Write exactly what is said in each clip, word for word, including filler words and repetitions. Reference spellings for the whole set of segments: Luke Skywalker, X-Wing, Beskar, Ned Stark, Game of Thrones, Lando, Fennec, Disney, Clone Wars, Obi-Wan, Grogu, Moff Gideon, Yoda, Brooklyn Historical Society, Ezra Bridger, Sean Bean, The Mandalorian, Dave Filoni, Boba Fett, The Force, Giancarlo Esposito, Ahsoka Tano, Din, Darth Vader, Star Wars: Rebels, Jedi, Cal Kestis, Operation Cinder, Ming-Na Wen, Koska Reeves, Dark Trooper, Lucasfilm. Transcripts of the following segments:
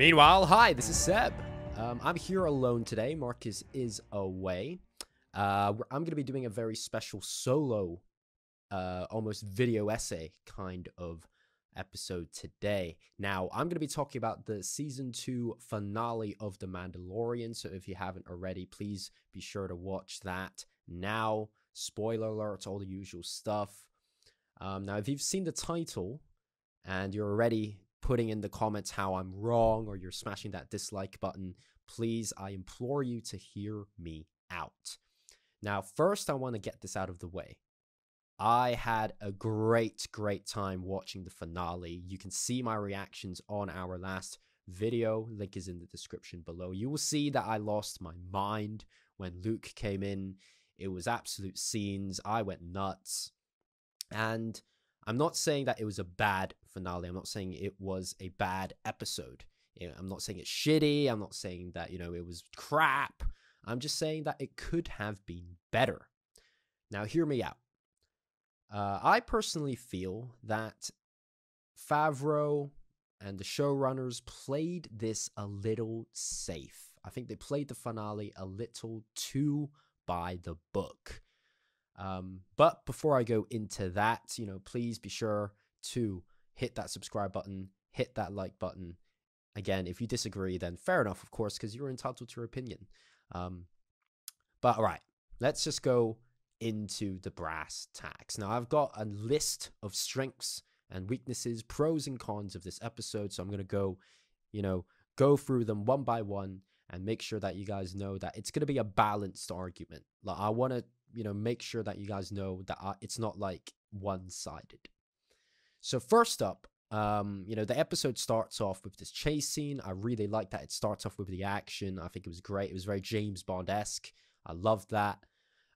Meanwhile, hi, this is Seb. Um, I'm here alone today. Marcus is away. Uh, I'm going to be doing a very special solo, uh, almost video essay kind of episode today. Now, I'm going to be talking about the season two finale of The Mandalorian. So if you haven't already, please be sure to watch that now. Spoiler alert, all the usual stuff. Um, now, if you've seen the title and you're already putting in the comments how I'm wrong or you're smashing that dislike button, please, I implore you to hear me out. Now, first, I want to get this out of the way. I had a great, great time watching the finale. You can see my reactions on our last video. Link is in the description below. You will see that I lost my mind when Luke came in. It was absolute scenes. I went nuts. And I'm not saying that it was a bad finale. I'm not saying it was a bad episode. You know, I'm not saying it's shitty. I'm not saying that, you know, it was crap. I'm just saying that it could have been better. Now, hear me out. Uh, I personally feel that Favreau and the showrunners played this a little safe. I think they played the finale a little too by the book. Um, but before I go into that, you know, please be sure to hit that subscribe button, hit that like button. Again, if you disagree, then fair enough, of course, because you're entitled to your opinion. Um, but all right, let's just go into the brass tacks. Now, I've got a list of strengths and weaknesses, pros and cons of this episode. So I'm going to go, you know, go through them one by one and make sure that you guys know that it's going to be a balanced argument. Like, I want to, you know, make sure that you guys know that I, it's not like one-sided. So first up, um, you know, the episode starts off with this chase scene. I really like that. It starts off with the action. I think it was great. It was very James Bond-esque. I loved that.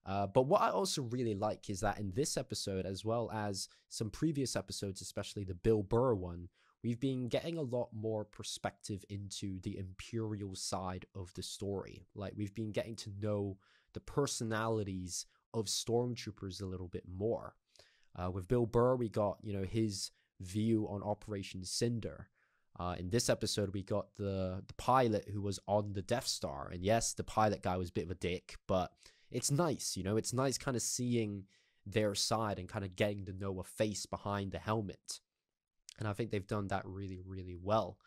Uh, but what I also really like is that in this episode, as well as some previous episodes, especially the Bill Burr one, we've been getting a lot more perspective into the Imperial side of the story. Like, we've been getting to know the personalities of stormtroopers a little bit more. Uh, with Bill Burr, we got, you know, his view on Operation Cinder. Uh, in this episode, we got the, the pilot who was on the Death Star. And yes, the pilot guy was a bit of a dick, but it's nice, you know, it's nice kind of seeing their side and kind of getting to know a face behind the helmet. And I think they've done that really, really well.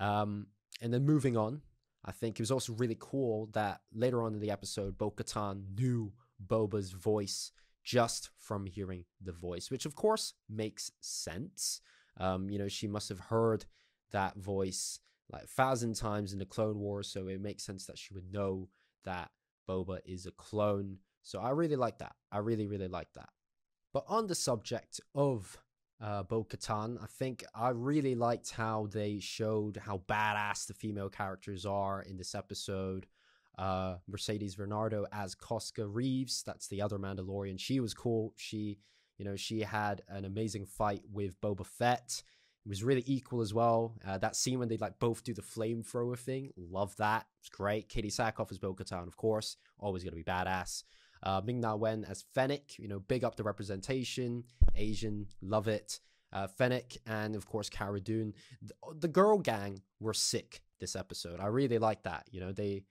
Um, and then moving on, I think it was also really cool that later on in the episode, Bo-Katan knew Boba's voice just from hearing the voice, which of course makes sense. Um, you know, she must have heard that voice like a thousand times in the Clone Wars, so it makes sense that she would know that Boba is a clone. So I really like that. I really, really like that. But on the subject of uh, Bo-Katan, I think I really liked how they showed how badass the female characters are in this episode. Uh, Mercedes Renardo as Koska Reeves, that's the other Mandalorian. She was cool. She, you know, she had an amazing fight with Boba Fett. It was really equal as well. Uh, that scene when they like both do the flamethrower thing, love that. It's great. Katie Sackhoff as Bo-Katan, of course, always gonna be badass. Uh, Ming-Na Wen as Fennec, you know, big up the representation. Asian, love it. Uh, Fennec and of course Cara Dune. The, the girl gang were sick this episode. I really like that. You know, they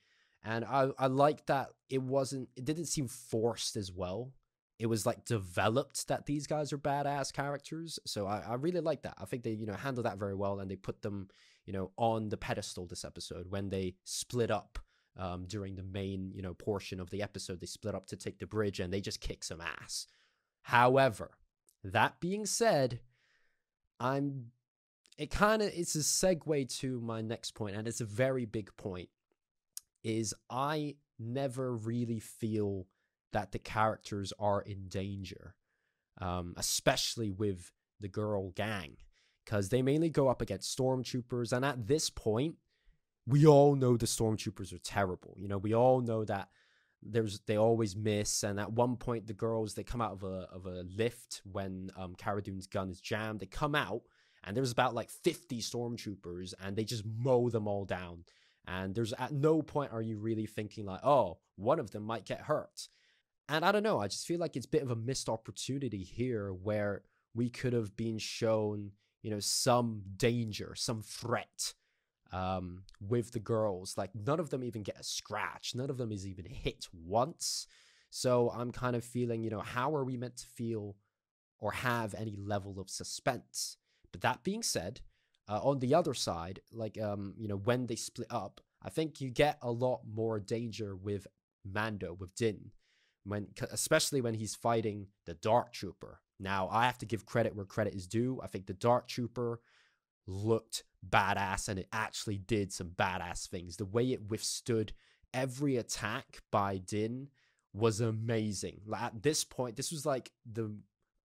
and I I like that it wasn't. It didn't seem forced as well. It was like developed that these guys are badass characters. So I, I really like that. I think they, you know, handled that very well and they put them, you know, on the pedestal this episode when they split up um, during the main, you know, portion of the episode. They split up to take the bridge and they just kick some ass. However, that being said, I'm, it kind of, it's a segue to my next point, and it's a very big point, is I never really feel that the characters are in danger, um, especially with the girl gang, because they mainly go up against stormtroopers. And at this point, we all know the stormtroopers are terrible. You know, we all know that there's they always miss. And at one point, the girls, they come out of a, of a lift when um, Cara Dune's gun is jammed. They come out and there's about like fifty stormtroopers and they just mow them all down. And there's at no point are you really thinking like, oh, one of them might get hurt. And I don't know, I just feel like it's a bit of a missed opportunity here where we could have been shown, you know, some danger, some threat. um, with the girls. Like, none of them even get a scratch. None of them is even hit once. So I'm kind of feeling, you know, how are we meant to feel or have any level of suspense? But that being said, uh, on the other side, like, um, you know, when they split up, I think you get a lot more danger with Mando, with Din, when, especially when he's fighting the Dark Trooper. Now, I have to give credit where credit is due. I think the Dark Trooper looked badass, and it actually did some badass things. The way it withstood every attack by Din was amazing. Like, at this point, this was like the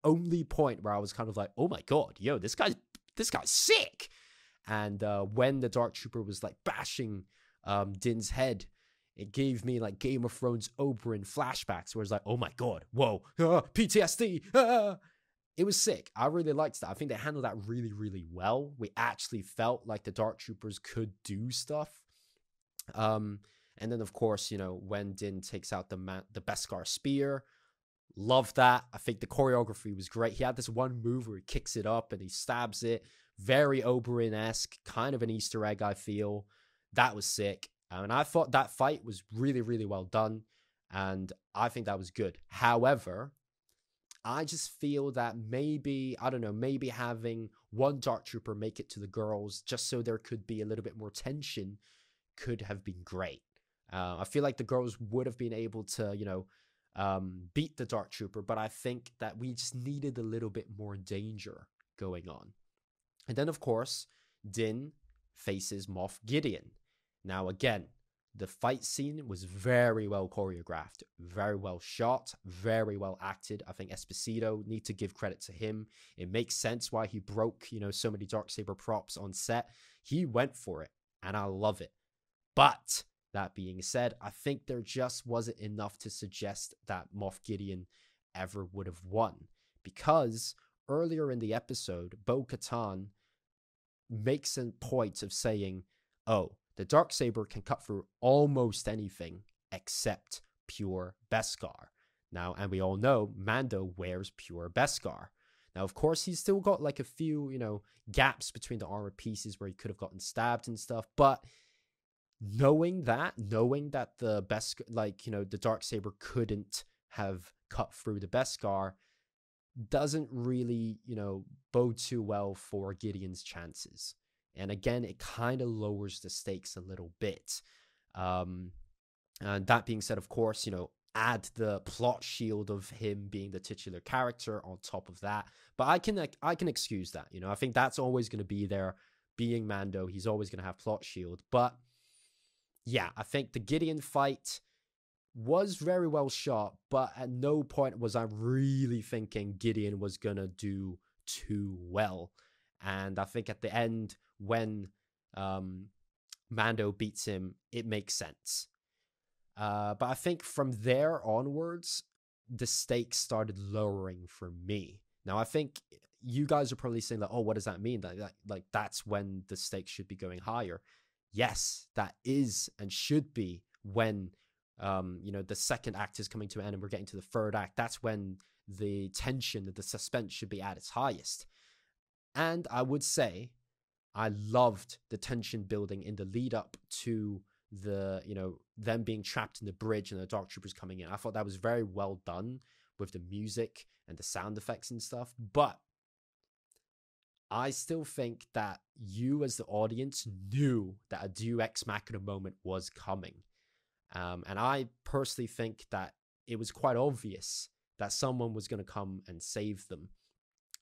only point where I was kind of like, oh my god, yo, this guy's this guy's sick. And uh, when the Dark Trooper was like bashing um, Din's head, it gave me like Game of Thrones Oberyn flashbacks, where it's like, oh my god, whoa, ah, P T S D. Ah. It was sick. I really liked that. I think they handled that really, really well. We actually felt like the Dark Troopers could do stuff. Um, and then, of course, you know, when Din takes out the Ma the Beskar spear, love that. I think the choreography was great. He had this one move where he kicks it up and he stabs it. Very Oberyn-esque, kind of an Easter egg, I feel. That was sick. And I thought that fight was really, really well done. And I think that was good. However, I just feel that maybe, I don't know, maybe having one Dark Trooper make it to the girls just so there could be a little bit more tension could have been great. Uh, I feel like the girls would have been able to, you know, um, beat the Dark Trooper, but I think that we just needed a little bit more danger going on. And then, of course, Din faces Moff Gideon. Now, again, the fight scene was very well choreographed, very well shot, very well acted. I think Esposito, need to give credit to him. It makes sense why he broke, you know, so many Darksaber props on set. He went for it, and I love it. But that being said, I think there just wasn't enough to suggest that Moff Gideon ever would have won, because earlier in the episode, Bo-Katan makes a point of saying, oh, the Darksaber can cut through almost anything except pure Beskar. Now, and we all know Mando wears pure Beskar. Now, of course, he's still got like a few, you know, gaps between the armor pieces where he could have gotten stabbed and stuff. But knowing that, knowing that the Beskar, like, you know, the Darksaber couldn't have cut through the Beskar, doesn't really, you know, bode too well for Gideon's chances. And again, it kind of lowers the stakes a little bit. Um, and that being said, of course, you know, add the plot shield of him being the titular character on top of that. But I can, like, I can excuse that. You know, I think that's always going to be there. Being Mando, he's always going to have plot shield. But yeah, I think the Gideon fight was very well shot. But at no point was I really thinking Gideon was going to do too well. And I think at the end, when um, Mando beats him, it makes sense. Uh, but I think from there onwards, the stakes started lowering for me. Now, I think you guys are probably saying, like, oh, what does that mean? Like, like, like that's when the stakes should be going higher. Yes, that is and should be when, um, you know, the second act is coming to an end and we're getting to the third act. That's when the tension, the suspense should be at its highest. And I would say I loved the tension building in the lead up to the, you know, them being trapped in the bridge and the Dark Troopers coming in. I thought that was very well done with the music and the sound effects and stuff. But I still think that you as the audience knew that a Deus Ex Machina moment was coming. Um, and I personally think that it was quite obvious that someone was going to come and save them.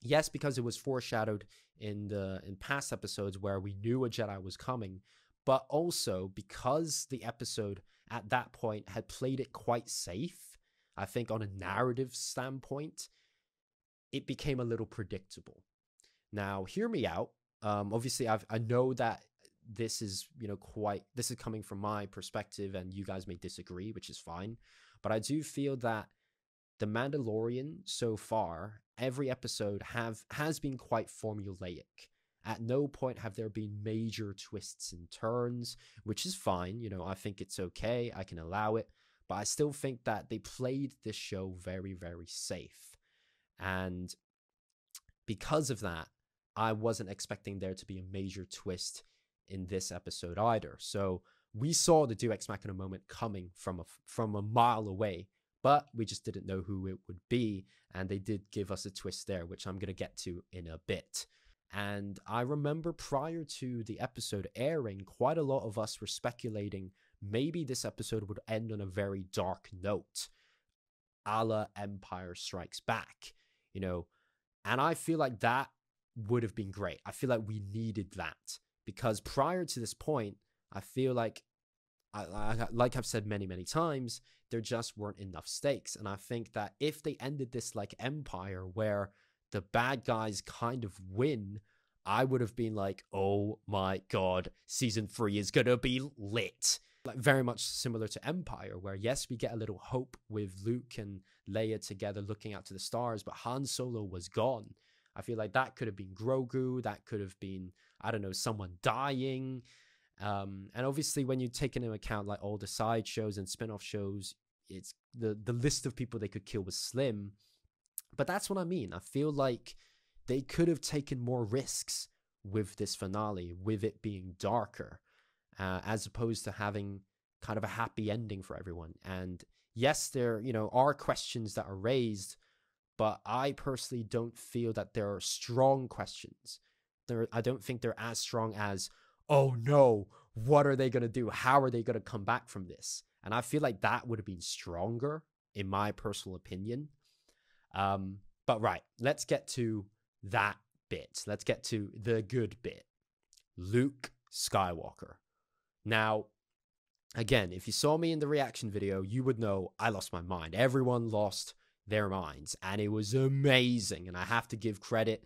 Yes, because it was foreshadowed in the in past episodes where we knew a Jedi was coming, but also because the episode at that point had played it quite safe, I think on a narrative standpoint, it became a little predictable. Now, hear me out. Um, obviously, I've, I know that this is, you know, quite, this is coming from my perspective and you guys may disagree, which is fine. But I do feel that The Mandalorian so far, every episode have has been quite formulaic. At no point have there been major twists and turns, which is fine. You know, I think it's okay. I can allow it. But I still think that they played this show very, very safe. And because of that, I wasn't expecting there to be a major twist in this episode either. So we saw the Deus Ex Machina moment coming from a, from a mile away, but we just didn't know who it would be. And they did give us a twist there, which I'm going to get to in a bit. And I remember prior to the episode airing, quite a lot of us were speculating maybe this episode would end on a very dark note, a la Empire Strikes Back, you know. And I feel like that would have been great. I feel like we needed that, because prior to this point, I feel like, I, I, like I've said many, many times, there just weren't enough stakes. And I think that if they ended this like Empire, where the bad guys kind of win, I would have been like, oh my God, season three is going to be lit. Like very much similar to Empire, where yes, we get a little hope with Luke and Leia together looking out to the stars, but Han Solo was gone. I feel like that could have been Grogu, that could have been, I don't know, someone dying. Um, and obviously when you take into account like all the side shows and spin-off shows, it's the, the list of people they could kill was slim. But that's what I mean. I feel like they could have taken more risks with this finale, with it being darker, uh, as opposed to having kind of a happy ending for everyone. And yes, there, you know, are questions that are raised, but I personally don't feel that there are strong questions. There, I don't think they're as strong as, oh no, what are they going to do? How are they going to come back from this? And I feel like that would have been stronger, in my personal opinion. Um, but right, let's get to that bit. Let's get to the good bit. Luke Skywalker. Now, again, if you saw me in the reaction video, you would know I lost my mind. Everyone lost their minds, and it was amazing. And I have to give credit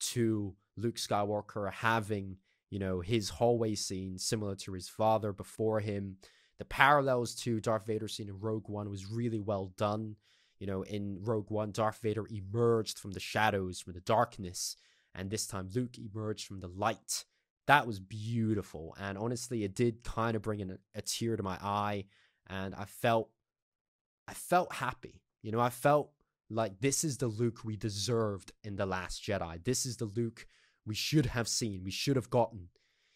to Luke Skywalker having, you know, his hallway scene similar to his father before him. The parallels to Darth Vader's scene in Rogue One was really well done. You know, in Rogue One, Darth Vader emerged from the shadows, from the darkness, and this time Luke emerged from the light. That was beautiful, and honestly, it did kind of bring in a, a tear to my eye, and I felt, I felt happy. You know, I felt like this is the Luke we deserved in The Last Jedi. This is the Luke we should have seen, we should have gotten.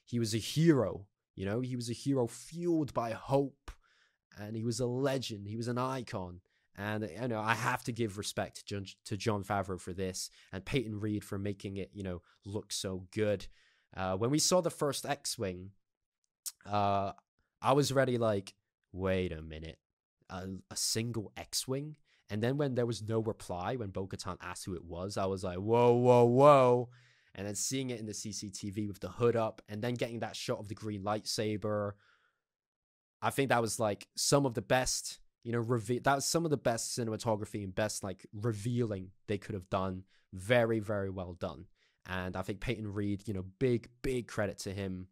He was a hero, you know, he was a hero fueled by hope, and he was a legend, he was an icon. And, you know, I have to give respect to John Favreau for this, and Peyton Reed for making it, you know, look so good. Uh, when we saw the first X-Wing, uh, I was already like, wait a minute, a, a single X-Wing? And then when there was no reply, when Bo-Katan asked who it was, I was like, whoa, whoa, whoa. And then seeing it in the C C T V with the hood up, and then getting that shot of the green lightsaber, I think that was like some of the best... You know, reveal that was some of the best cinematography and best like revealing they could have done. Very, very well done. And I think Peyton Reed, you know, big, big credit to him.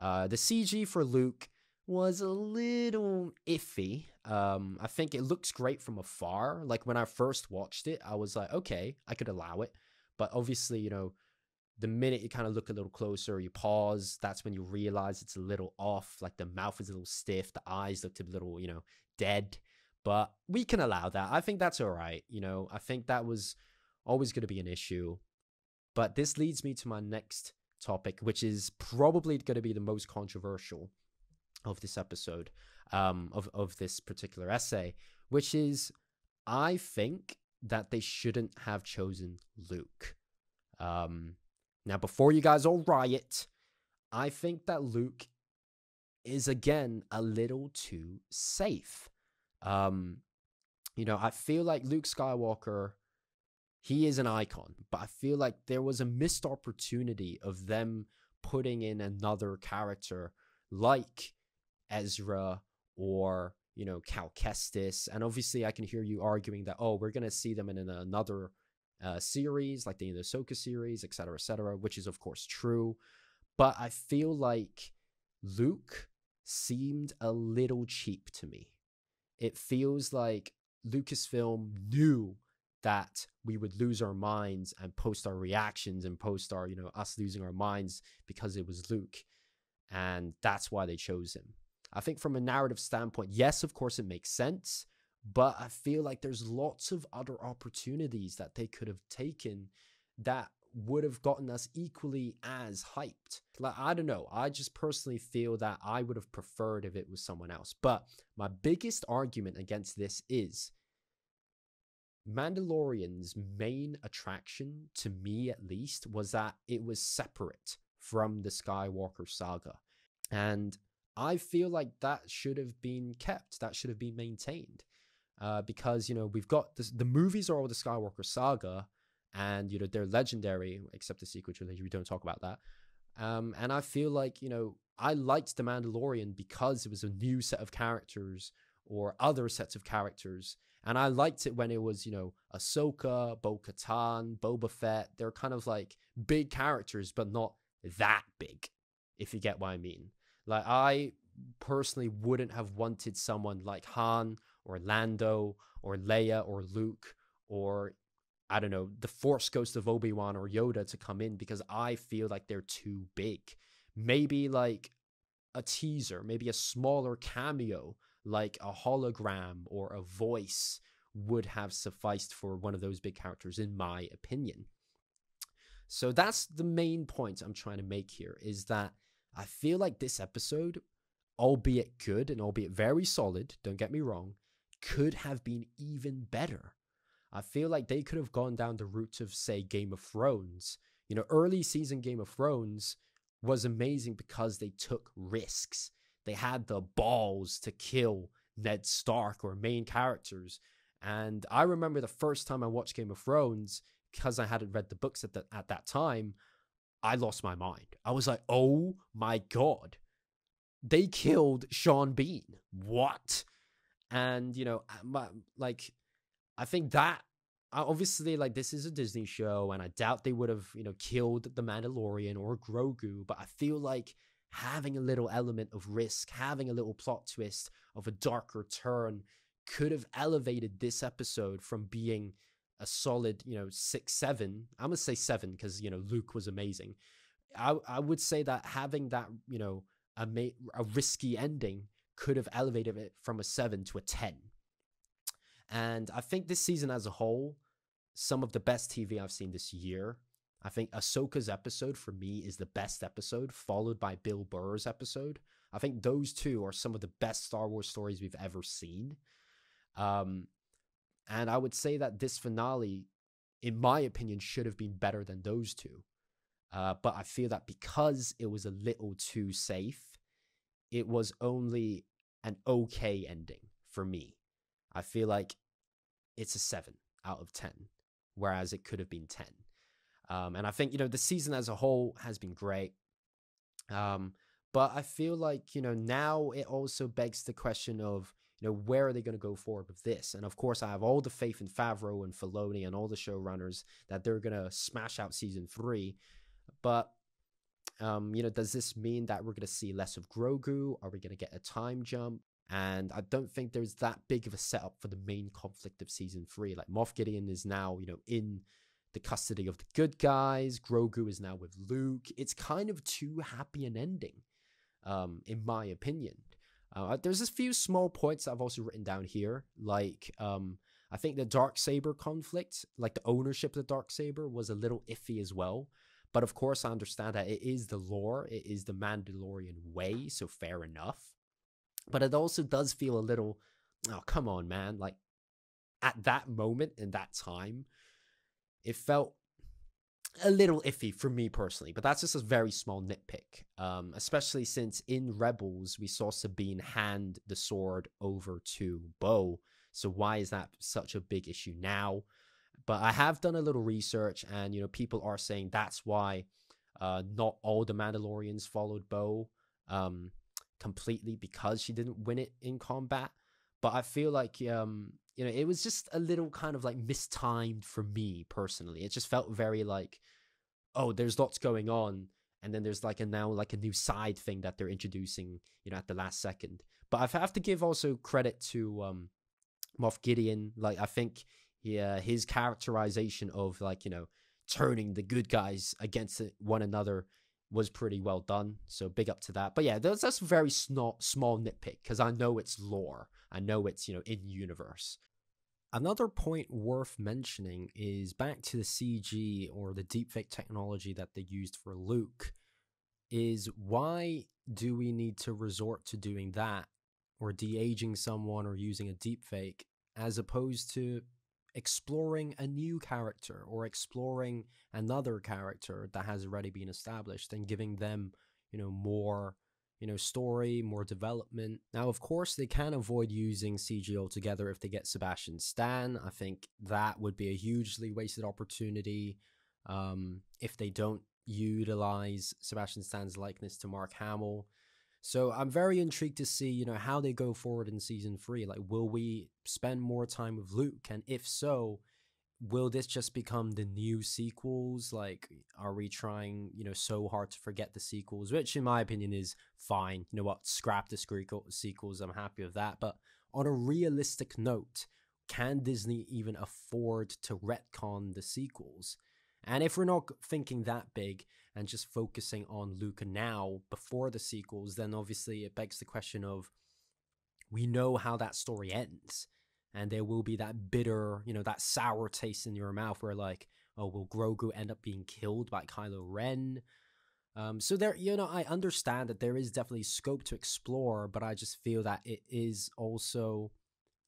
Uh, the C G for Luke was a little iffy. Um, I think it looks great from afar. Like when I first watched it, I was like, okay, I could allow it. But obviously, you know, the minute you kind of look a little closer, you pause, that's when you realize it's a little off. Like the mouth is a little stiff, the eyes looked a little, you know, dead. But we can allow that. I think that's all right. You know, I think that was always going to be an issue. But this leads me to my next topic, which is probably going to be the most controversial of this episode, um, of, of this particular essay, which is, I think that they shouldn't have chosen Luke. Um... Now, before you guys all riot, I think that Luke is, again, a little too safe. Um, you know, I feel like Luke Skywalker, he is an icon, but I feel like there was a missed opportunity of them putting in another character like Ezra or, you know, Cal Kestis. And obviously, I can hear you arguing that, oh, we're going to see them in another Uh, series, like the Ahsoka series, etc, etc, which is of course true. But I feel like Luke seemed a little cheap to me. It feels like Lucasfilm knew that we would lose our minds and post our reactions and post our, you know, us losing our minds because it was Luke, and that's why they chose him. I think from a narrative standpoint, yes, of course it makes sense. But I feel like there's lots of other opportunities that they could have taken that would have gotten us equally as hyped. Like, I don't know. I just personally feel that I would have preferred if it was someone else. But my biggest argument against this is Mandalorian's main attraction, to me at least, was that it was separate from the Skywalker saga. And I feel like that should have been kept. That should have been maintained. Uh, because, you know, we've got this, the movies are all the Skywalker saga, and, you know, they're legendary, except the sequel trilogy. We don't talk about that. Um, and I feel like, you know, I liked The Mandalorian because it was a new set of characters or other sets of characters. And I liked it when it was, you know, Ahsoka, Bo-Katan, Boba Fett. They're kind of like big characters, but not that big, if you get what I mean. Like, I personally wouldn't have wanted someone like Han or Lando or Leia or Luke or, I don't know, the Force Ghost of Obi-Wan or Yoda to come in, because I feel like they're too big. Maybe like a teaser, maybe a smaller cameo, like a hologram or a voice, would have sufficed for one of those big characters, in my opinion. So that's the main point I'm trying to make here, is that I feel like this episode, albeit good and albeit very solid, don't get me wrong, could have been even better. I feel like they could have gone down the route of, say, Game of Thrones. You know, early season Game of Thrones was amazing because they took risks. They had the balls to kill Ned Stark or main characters. And I remember the first time I watched Game of Thrones, because I hadn't read the books at, the, at that time, I lost my mind. I was like, oh my God, they killed Sean Bean. What? And, you know, like, I think that, obviously, like, this is a Disney show, and I doubt they would have, you know, killed the Mandalorian or Grogu, but I feel like having a little element of risk, having a little plot twist of a darker turn, could have elevated this episode from being a solid, you know, six, seven. I'm going to say seven because, you know, Luke was amazing. I, I would say that having that, you know, a, a risky ending could have elevated it from a seven to a ten. And I think this season as a whole, some of the best T V I've seen this year. I think Ahsoka's episode for me is the best episode, followed by Bill Burr's episode. I think those two are some of the best Star Wars stories we've ever seen. Um, And I would say that this finale, in my opinion, should have been better than those two. Uh, but I feel that because it was a little too safe, it was only an okay ending for me. I feel like it's a seven out of ten, whereas it could have been ten. Um, and I think, you know, the season as a whole has been great. Um, but I feel like, you know, now it also begs the question of, you know, where are they going to go forward with this? And of course, I have all the faith in Favreau and Filoni and all the showrunners that they're going to smash out season three. But, um, you know, does this mean that we're going to see less of Grogu? Are we going to get a time jump? And I don't think there's that big of a setup for the main conflict of season three. Like, Moff Gideon is now, you know, in the custody of the good guys. Grogu is now with Luke. It's kind of too happy an ending, um, in my opinion. Uh, there's a few small points that I've also written down here, like um, I think the Darksaber conflict, like the ownership of the Darksaber, was a little iffy as well. But of course, I understand that it is the lore, it is the Mandalorian way, so fair enough. But it also does feel a little, oh, come on, man. Like, at that moment in that time, it felt a little iffy for me personally, but that's just a very small nitpick, um, especially since in Rebels, we saw Sabine hand the sword over to Bo. So why is that such a big issue now? But I have done a little research, and, you know, people are saying that's why uh, not all the Mandalorians followed Bo um, completely, because she didn't win it in combat. But I feel like, um, you know, it was just a little kind of like mistimed for me personally. It just felt very like, oh, there's lots going on. And then there's like a now like a new side thing that they're introducing, you know, at the last second. But I have to give also credit to um, Moff Gideon. Like, I think he, uh, his characterization of, like, you know, turning the good guys against one another was pretty well done. So big up to that. But yeah, that's, that's a very small, small nitpick, because I know it's lore. I know it's, you know, in universe. Another point worth mentioning is back to the C G or the deepfake technology that they used for Luke, is why do we need to resort to doing that or de-aging someone or using a deepfake as opposed to exploring a new character or exploring another character that has already been established and giving them, you know, more... you know, story, more development. Now, of course, they can avoid using C G altogether if they get Sebastian Stan. I think that would be a hugely wasted opportunity um, if they don't utilize Sebastian Stan's likeness to Mark Hamill. So I'm very intrigued to see, you know, how they go forward in season three. Like, will we spend more time with Luke? And if so, will this just become the new sequels? Like, are we trying, you know, so hard to forget the sequels, which in my opinion is fine. You know what? Scrap the sequels. I'm happy with that. But on a realistic note, can Disney even afford to retcon the sequels? And if we're not thinking that big and just focusing on Luke now before the sequels, then obviously it begs the question of, we know how that story ends. And there will be that bitter, you know, that sour taste in your mouth where like, oh, will Grogu end up being killed by Kylo Ren? Um, so there, you know, I understand that there is definitely scope to explore, but I just feel that it is also,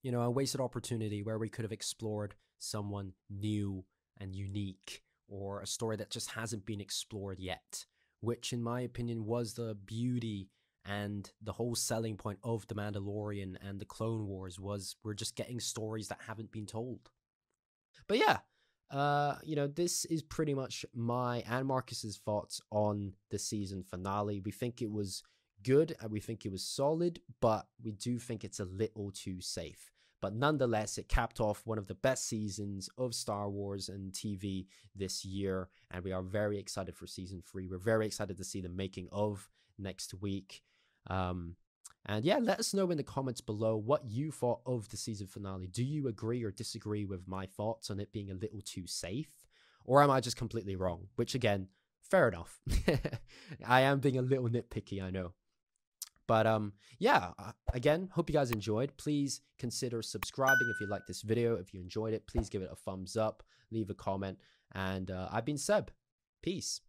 you know, a wasted opportunity where we could have explored someone new and unique or a story that just hasn't been explored yet, which in my opinion was the beauty and the whole selling point of The Mandalorian and the Clone Wars was we're just getting stories that haven't been told. But yeah, uh, you know, this is pretty much my and Marcus's thoughts on the season finale. We think it was good and we think it was solid, but we do think it's a little too safe. But nonetheless, it capped off one of the best seasons of Star Wars and T V this year. And we are very excited for season three. We're very excited to see the making of next week. Um, and yeah, let us know in the comments below what you thought of the season finale. Do you agree or disagree with my thoughts on it being a little too safe? Or am I just completely wrong? Which again, fair enough. I am being a little nitpicky, I know. But um, yeah, again, hope you guys enjoyed. Please consider subscribing if you like this video. If you enjoyed it, please give it a thumbs up, leave a comment. And uh, I've been Seb. Peace.